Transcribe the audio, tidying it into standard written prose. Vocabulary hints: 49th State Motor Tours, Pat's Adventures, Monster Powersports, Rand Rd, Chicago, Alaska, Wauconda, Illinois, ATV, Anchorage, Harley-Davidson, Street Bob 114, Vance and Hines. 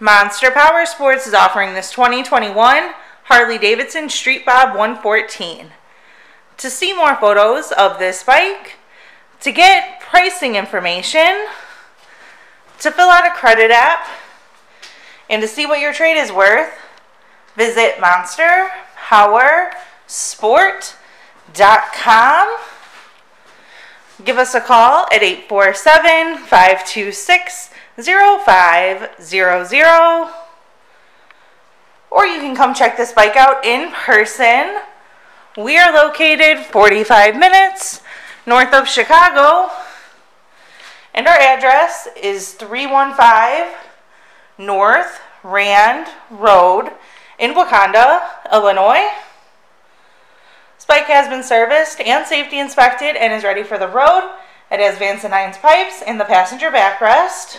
Monster Powersports is offering this 2021 Harley-Davidson Street Bob 114. To see more photos of this bike, to get pricing information, to fill out a credit app, and to see what your trade is worth, visit MonsterPowersports.com. Give us a call at 847-526-0500, or you can come check this bike out in person. We are located 45 minutes north of Chicago, and our address is 315 North Rand Road in Wauconda, Illinois. This bike has been serviced and safety inspected and is ready for the road. It has Vance and Hines pipes and the passenger backrest.